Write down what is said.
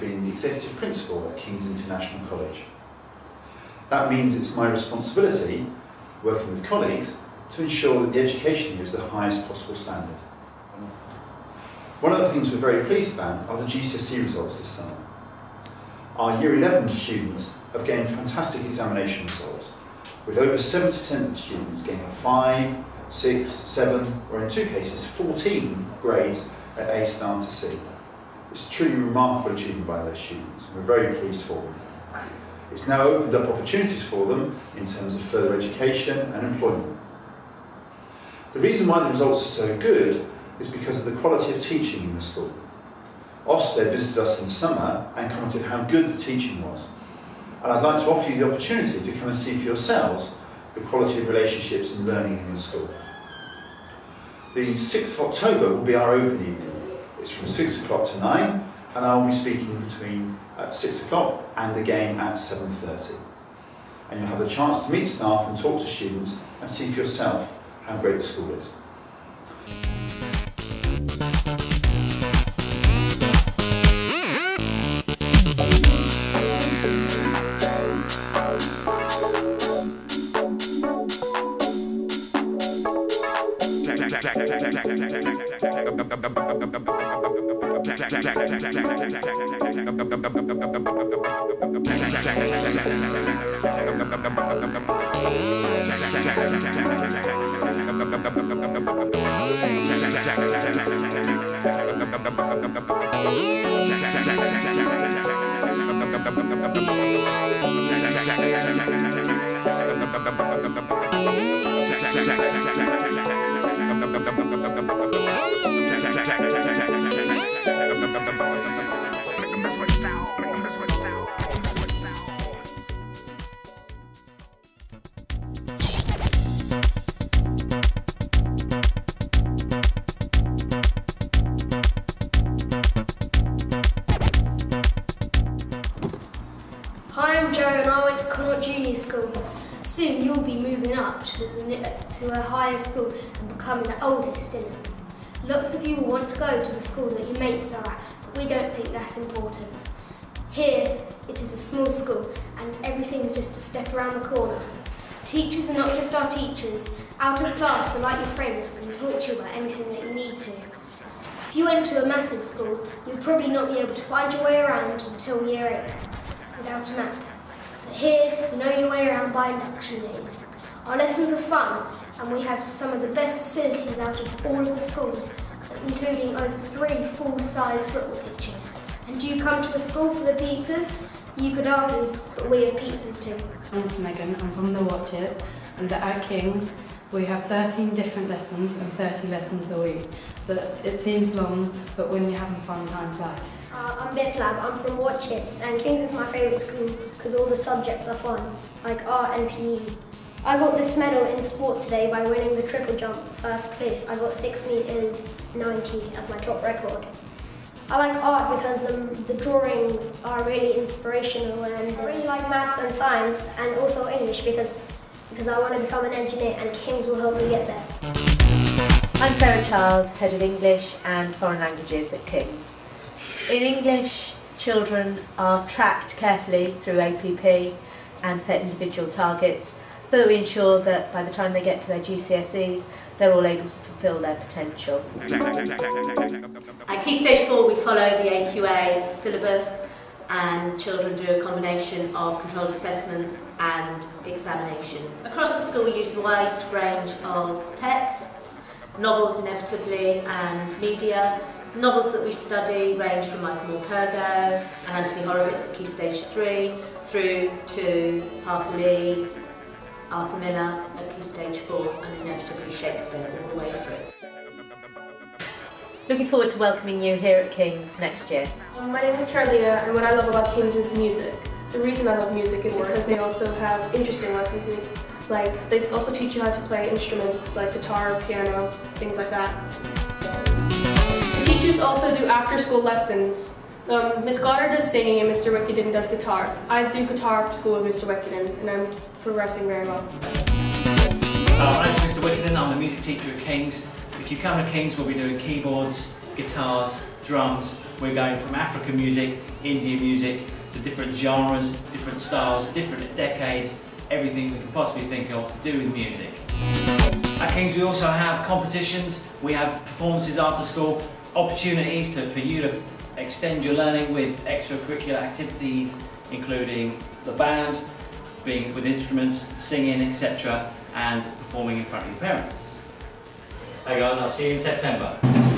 being the executive principal at King's International College. That means it's my responsibility, working with colleagues, to ensure that the education here is the highest possible standard. One of the things we're very pleased about are the GCSE results this summer. Our Year 11 students have gained fantastic examination results, with over 70% of the students gaining 5, 6, 7, or in two cases 14 grades at A- to C. It's truly remarkable achievement by those students, and we're very pleased for them. It's now opened up opportunities for them in terms of further education and employment. The reason why the results are so good is because of the quality of teaching in the school. Ofsted visited us in the summer and commented how good the teaching was. And I'd like to offer you the opportunity to come and see for yourselves the quality of relationships and learning in the school. The 6th of October will be our open evening. It's from 6 o'clock to 9, and I'll be speaking between at 6 o'clock and again at 7:30. And you'll have the chance to meet staff and talk to students and see for yourself how great the school is. Soon you'll be moving up to a higher school and becoming the oldest in it. Lots of you will want to go to the school that your mates are at, but we don't think that's important. Here it is a small school and everything is just a step around the corner. Teachers are not just our teachers. Out of class, they're like your friends and talk to you about anything that you need to. If you went to a massive school, you'd probably not be able to find your way around until year 8 without a map. Here, you know your way around by induction days. Our lessons are fun, and we have some of the best facilities out of all of the schools, including over 3 full-size football pitches. And do you come to the school for the pizzas? You could argue, but we have pizzas too. I'm Megan, I'm from The Watchers, and at King's we have 13 different lessons and 30 lessons a week. It seems long, but when you're having fun, time flies. I'm Biplab, I'm from Watchits, and King's is my favourite school because all the subjects are fun, like art and PE. I got this medal in sport today by winning the triple jump first place. I got 6.90 metres as my top record. I like art because the drawings are really inspirational, and I really like maths and science and also English because I want to become an engineer, and King's will help me get there. I'm Sarah Child, Head of English and Foreign Languages at King's. In English, children are tracked carefully through APP and set individual targets so that we ensure that by the time they get to their GCSEs, they're all able to fulfil their potential. At Key Stage 4, we follow the AQA syllabus, and children do a combination of controlled assessments and examinations. Across the school we use a wide range of texts, novels inevitably, and media. Novels that we study range from Michael Morpurgo and Anthony Horowitz at Key Stage 3 through to Harper Lee, Arthur Miller at Key Stage 4, and inevitably Shakespeare all the way through. Looking forward to welcoming you here at King's next year. My name is Carolina, and what I love about King's is music. The reason I love music is because they also have interesting lessons. Like, they also teach you how to play instruments like guitar, piano, things like that. The teachers also do after-school lessons. Miss Goddard does singing and Mr. Wickenden does guitar. I do guitar for school with Mr. Wickenden, and I'm progressing very well. I'm Mr. Wickenden, I'm the music teacher at King's. If you come to King's, we'll be doing keyboards, guitars, drums. We're going from African music, Indian music, to different genres, different styles, different decades, everything we can possibly think of to do with music. At King's we also have competitions, we have performances after school, opportunities for you to extend your learning with extracurricular activities including the band, being with instruments, singing, etc. and performing in front of your parents. Hey guys, I'll see you in September.